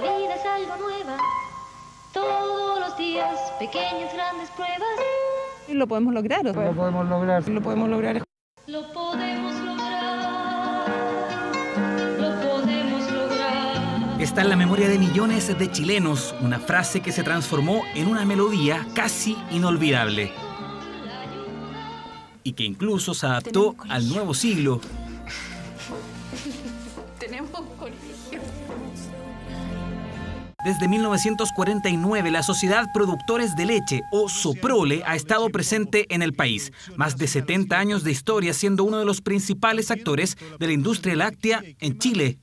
la vida es algo nueva. Todos los días, pequeñas, grandes pruebas. Y lo podemos lograr. Lo podemos lograr. Lo podemos lograr. Lo podemos lograr. Lo podemos lograr. Está en la memoria de millones de chilenos una frase que se transformó en una melodía casi inolvidable y que incluso se adaptó al nuevo siglo. Desde 1949, la Sociedad Productores de Leche, o Soprole, ha estado presente en el país. Más de 70 años de historia, siendo uno de los principales actores de la industria láctea en Chile.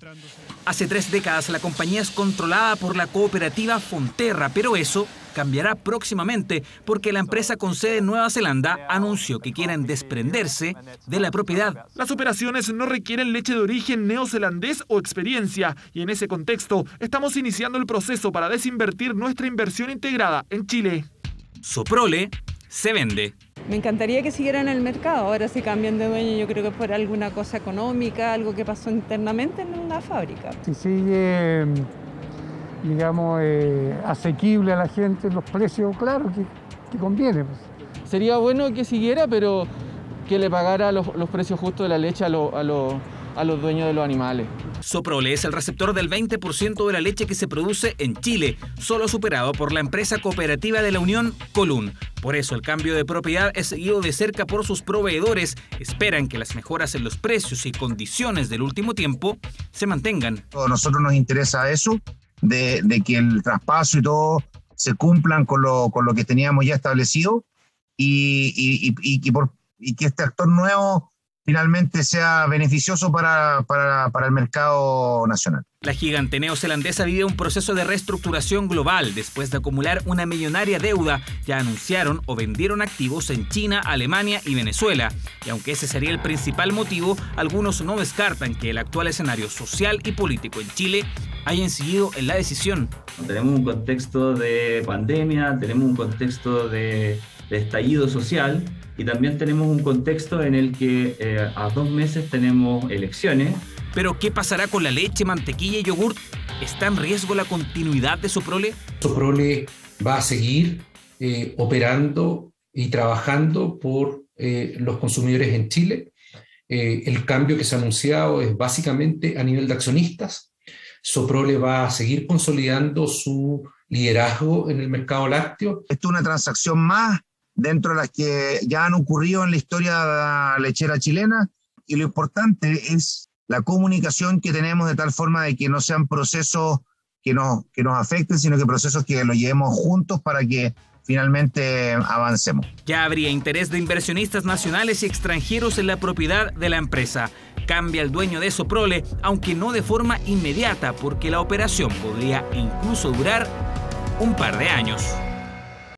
Hace 3 décadas, la compañía es controlada por la cooperativa Fonterra, pero eso cambiará próximamente porque la empresa con sede en Nueva Zelanda anunció que quieren desprenderse de la propiedad. Las operaciones no requieren leche de origen neozelandés o experiencia, y en ese contexto estamos iniciando el proceso para desinvertir nuestra inversión integrada en Chile. Soprole se vende. Me encantaría que siguieran el mercado, ahora si cambian de dueño yo creo que por alguna cosa económica, algo que pasó internamente en la fábrica. Si sigue, digamos, asequible a la gente los precios, claro, que conviene. Pues. Sería bueno que siguiera, pero que le pagara los precios justos de la leche a los dueños de los animales. Soprole es el receptor del 20% de la leche que se produce en Chile, solo superado por la empresa cooperativa de la Unión Colón. Por eso el cambio de propiedad es seguido de cerca por sus proveedores. Esperan que las mejoras en los precios y condiciones del último tiempo se mantengan. A nosotros nos interesa eso, de que el traspaso y todo se cumplan con lo que teníamos ya establecido y que este actor nuevo finalmente sea beneficioso para el mercado nacional. La gigante neozelandesa vive un proceso de reestructuración global después de acumular una millonaria deuda. Ya anunciaron o vendieron activos en China, Alemania y Venezuela. Y aunque ese sería el principal motivo, algunos no descartan que el actual escenario social y político en Chile haya incidido en la decisión. Tenemos un contexto de pandemia, tenemos un contexto de estallido social, y también tenemos un contexto en el que a 2 meses tenemos elecciones. ¿Pero qué pasará con la leche, mantequilla y yogur? ¿Está en riesgo la continuidad de Soprole? Soprole va a seguir operando y trabajando por los consumidores en Chile. El cambio que se ha anunciado es básicamente a nivel de accionistas. Soprole va a seguir consolidando su liderazgo en el mercado lácteo. Esto es una transacción más dentro de las que ya han ocurrido en la historia lechera chilena, y lo importante es la comunicación que tenemos de tal forma de que no sean procesos que nos afecten, sino que procesos que lo llevemos juntos para que finalmente avancemos. Ya habría interés de inversionistas nacionales y extranjeros en la propiedad de la empresa. Cambia el dueño de Soprole, aunque no de forma inmediata, porque la operación podría incluso durar un par de años.